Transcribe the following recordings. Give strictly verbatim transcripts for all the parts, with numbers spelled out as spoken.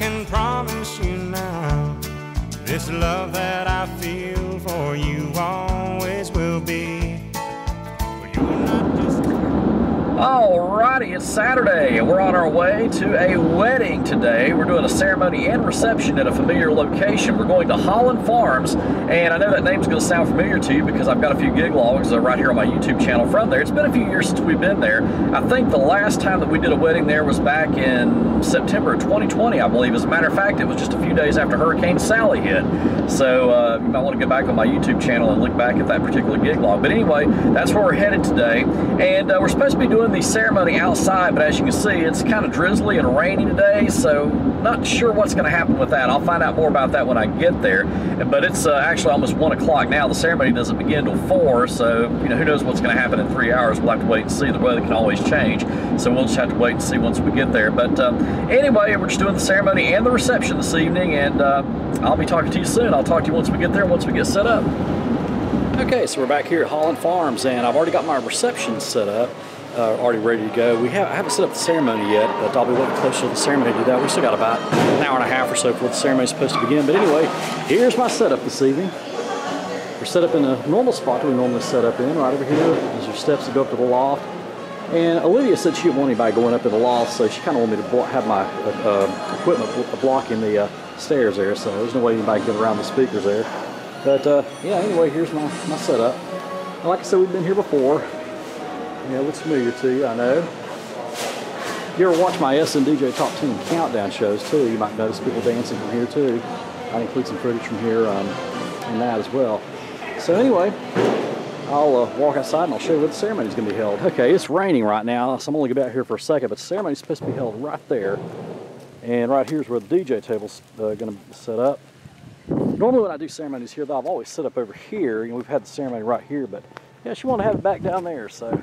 can promise you now, this love that I feel for you always will be. Alrighty, it's Saturday and we're on our way to a wedding today. We're doing a ceremony and reception at a familiar location. We're going to Holland Farms, and I know that name's going to sound familiar to you because I've got a few gig logs right here on my YouTube channel from there. It's been a few years since we've been there. I think the last time that we did a wedding there was back in September of twenty twenty, I believe. As a matter of fact, it was just a few days after Hurricane Sally hit. So uh, you might want to go back on my YouTube channel and look back at that particular gig log. But anyway, that's where we're headed today, and uh, we're supposed to be doing the ceremony outside, but as you can see, it's kind of drizzly and rainy today, so not sure what's going to happen with that. I'll find out more about that when I get there, but it's uh, actually almost one o'clock now. The ceremony doesn't begin till four, so you know, who knows what's going to happen in three hours. We'll have to wait and see. The weather can always change, so we'll just have to wait and see once we get there. But uh, anyway, we're just doing the ceremony and the reception this evening, and uh, I'll be talking to you soon. I'll talk to you once we get there, once we get set up. Okay, so we're back here at Holland Farms, and I've already got my reception set up. Uh, already ready to go. We have, I haven't set up the ceremony yet, but I'll be looking closer to the ceremony to do that. We still got about an hour and a half or so before the ceremony is supposed to begin. But anyway, here's my setup this evening. We're set up in a normal spot that we normally set up in, right over here. There's your steps that go up to the loft. And Olivia said she didn't want anybody going up to the loft, so she kind of wanted me to have my uh, uh, equipment bl blocking the uh, stairs there, so there's no way anybody can get around the speakers there. But uh, yeah, anyway, here's my, my setup. And like I said, we've been here before. Yeah, it looks familiar to you, I know. You ever watch my S N D J Top ten Countdown shows, too, you might notice people dancing from here, too. I include some footage from here um, and that as well. So anyway, I'll uh, walk outside and I'll show you where the ceremony is going to be held. Okay, it's raining right now, so I'm only going to be out here for a second, but the ceremony is supposed to be held right there. And right here is where the D J table's uh, going to be set up. Normally when I do ceremonies here, though, I've always set up over here. You know, we've had the ceremony right here, but yeah, she wanted to have it back down there, so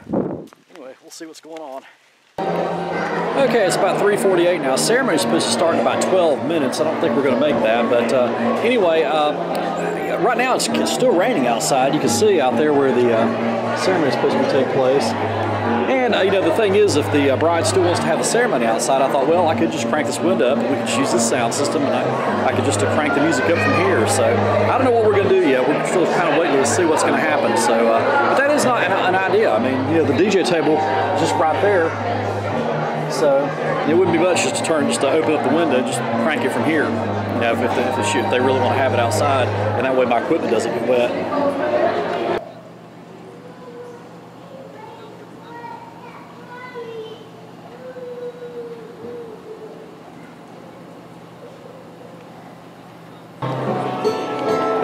anyway, we'll see what's going on. Okay, it's about three forty-eight now. Ceremony's supposed to start in about twelve minutes. I don't think we're going to make that, but uh, anyway, uh, right now it's, it's still raining outside. You can see out there where the uh, ceremony's supposed to take place. And, uh, you know, the thing is, if the uh, bride still wants to have the ceremony outside, I thought, well, I could just crank this window up and we could just use this sound system, and I, I could just uh, crank the music up from here. So I don't know what we're going to do yet. We're still kind of waiting to see what's going to happen. So, uh, but that is not an, an idea. I mean, you know, the D J table is just right there. So it wouldn't be much just to turn, just to open up the window, just crank it from here. You know, if, if, they, if, they shoot, if they really want to have it outside, and that way my equipment doesn't get wet.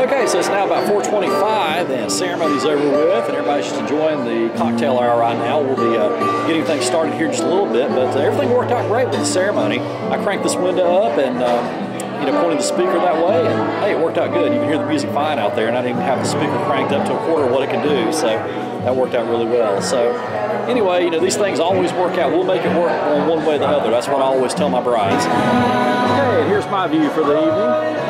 Okay, so it's now about four twenty-five and ceremony's over with, and everybody's just enjoying the cocktail hour right now. We'll be uh, getting things started here in just a little bit, but uh, everything worked out great with the ceremony. I cranked this window up and uh, you know, pointed the speaker that way, and hey, it worked out good. You can hear the music fine out there, and I didn't have the speaker cranked up to a quarter of what it could do, so that worked out really well. So anyway, you know, these things always work out. We'll make it work one way or the other. That's what I always tell my brides. Okay, and here's my view for the evening.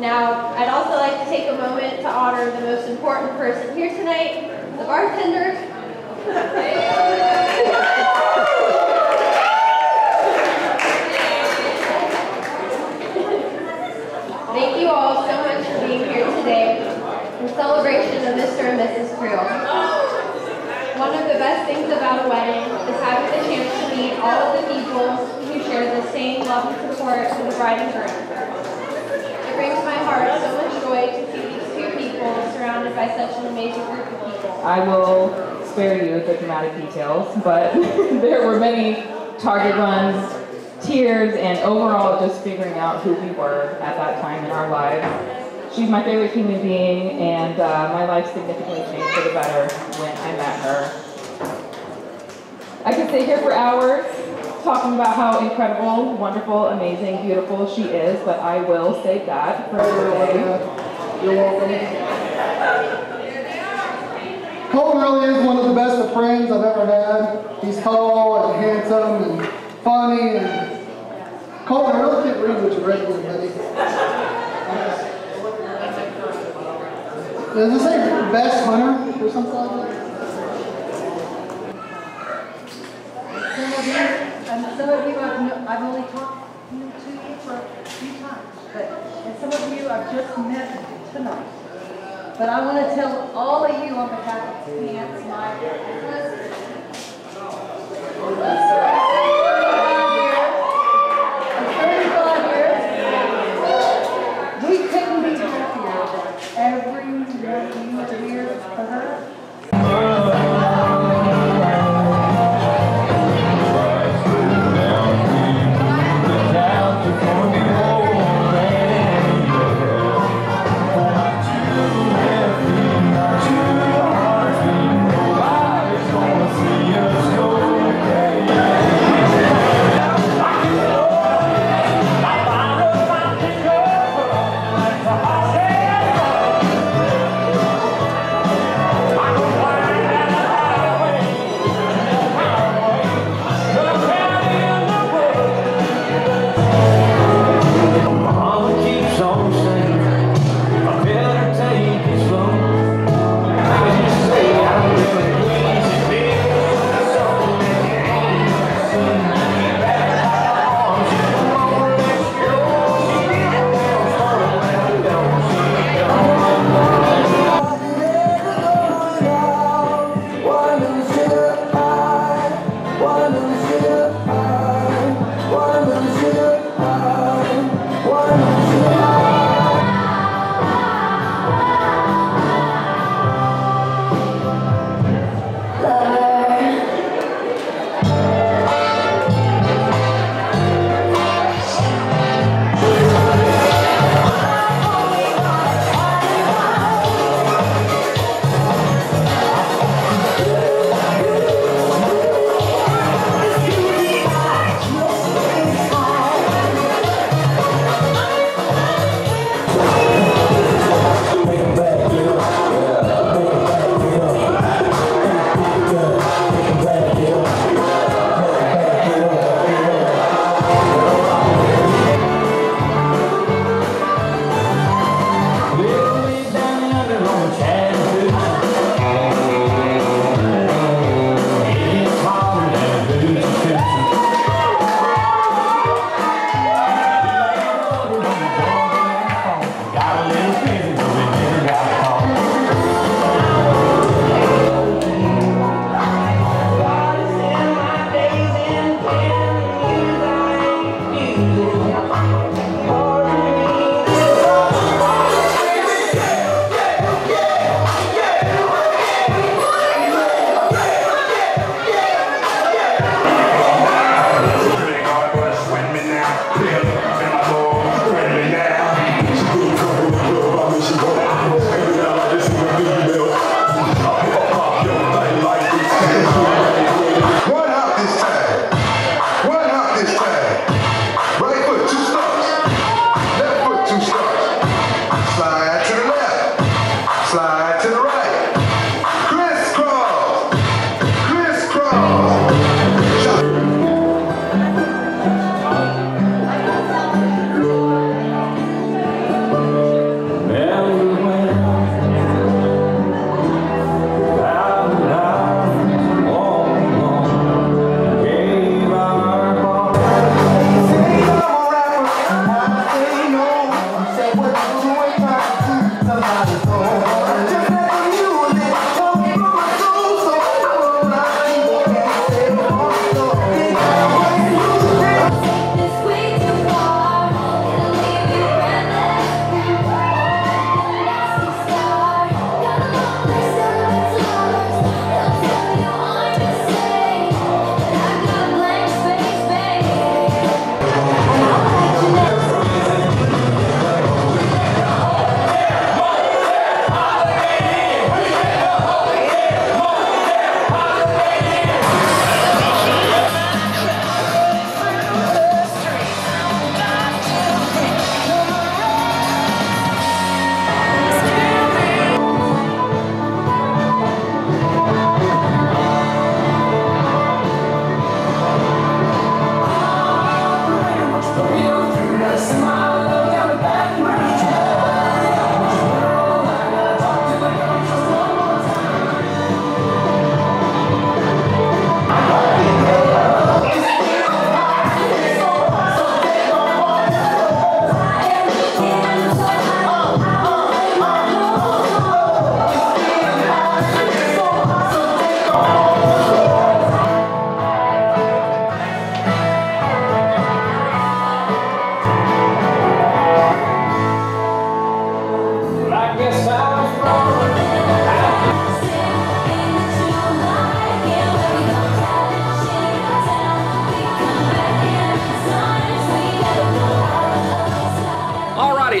Now, I'd also like to take a moment to honor the most important person here tonight, the bartender. Thank you all so much for being here today in celebration of Mister and Missus Creel. One of the best things about a wedding is having the chance to meet all of the people who share the same love and support for the bride and groom. It brings my heart so much joy to see these two people surrounded by such an amazing group of people. I will spare you the dramatic details, but there were many target runs, tears, and overall just figuring out who we were at that time in our lives. She's my favorite human being, and uh, my life significantly changed for the better when I met her. I could stay here for hours talking about how incredible, wonderful, amazing, beautiful she is, but I will save that for another day. You're welcome. Colton really is one of the best of friends I've ever had. He's tall and handsome and funny, and Colton, I really can't read what you're reading, buddy. Does this say best hunter or something like that? Some of you, some of you I've, no, I've only talked to you for a few times, but and some of you I've just met tonight. But I want to tell all of you on behalf of Pants, my husband. Yeah.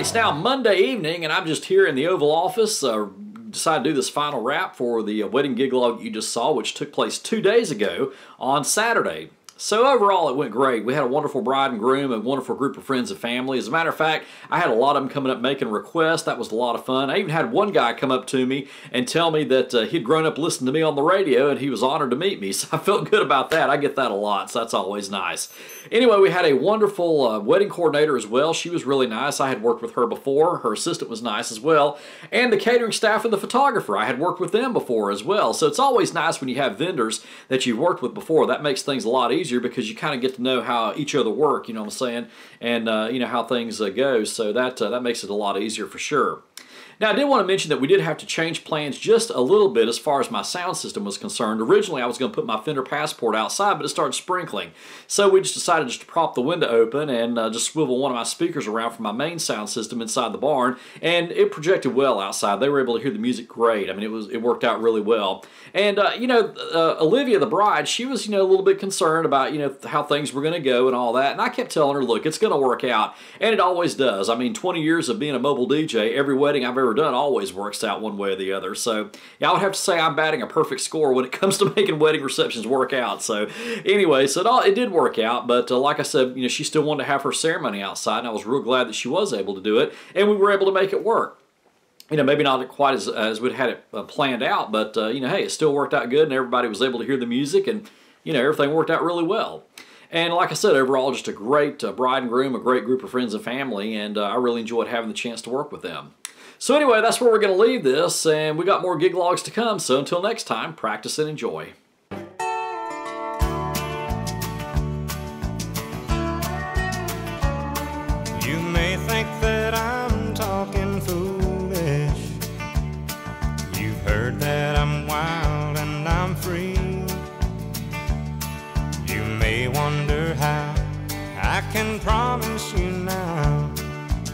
It's now Monday evening and I'm just here in the Oval Office. Uh, decided to do this final wrap for the uh, wedding gig log you just saw, which took place two days ago on Saturday. So overall, it went great. We had a wonderful bride and groom, a wonderful group of friends and family. As a matter of fact, I had a lot of them coming up making requests. That was a lot of fun. I even had one guy come up to me and tell me that uh, he'd grown up listening to me on the radio and he was honored to meet me. So I felt good about that. I get that a lot, so that's always nice. Anyway, we had a wonderful uh, wedding coordinator as well. She was really nice. I had worked with her before. Her assistant was nice as well. And the catering staff and the photographer, I had worked with them before as well. So it's always nice when you have vendors that you've worked with before. That makes things a lot easier, because you kind of get to know how each other work, you know what I'm saying, and uh, you know how things uh, go, so that, uh, that makes it a lot easier for sure. Now, I did want to mention that we did have to change plans just a little bit as far as my sound system was concerned. Originally, I was going to put my Fender Passport outside, but it started sprinkling. So we just decided just to prop the window open and uh, just swivel one of my speakers around from my main sound system inside the barn, and it projected well outside. They were able to hear the music great. I mean, it was it worked out really well. And, uh, you know, uh, Olivia, the bride, she was, you know, a little bit concerned about, you know, how things were going to go and all that, and I kept telling her, look, it's going to work out, and it always does. I mean, twenty years of being a mobile D J, every wedding I've ever done always works out one way or the other. So yeah, I would have to say I'm batting a perfect score when it comes to making wedding receptions work out. So anyway, so it, all, it did work out, but uh, like I said, you know, she still wanted to have her ceremony outside, and I was real glad that she was able to do it, and we were able to make it work. You know, maybe not quite as, as we'd had it uh, planned out, but uh, you know, hey, it still worked out good, and everybody was able to hear the music, and you know, everything worked out really well. And like I said, overall, just a great uh, bride and groom, a great group of friends and family, and uh, I really enjoyed having the chance to work with them. So anyway, that's where we're going to leave this, and we got more gig logs to come, so until next time, practice and enjoy. You may think that I'm talking foolish. You've heard that I'm wild and I'm free. You may wonder how I can promise you now,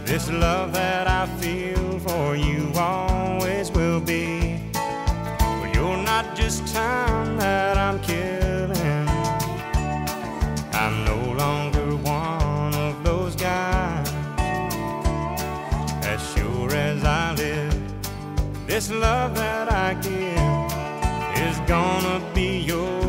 this love that I feel for you always will be. Well, you're not just time that I'm killing. I'm no longer one of those guys. As sure as I live, this love that I give is gonna be yours.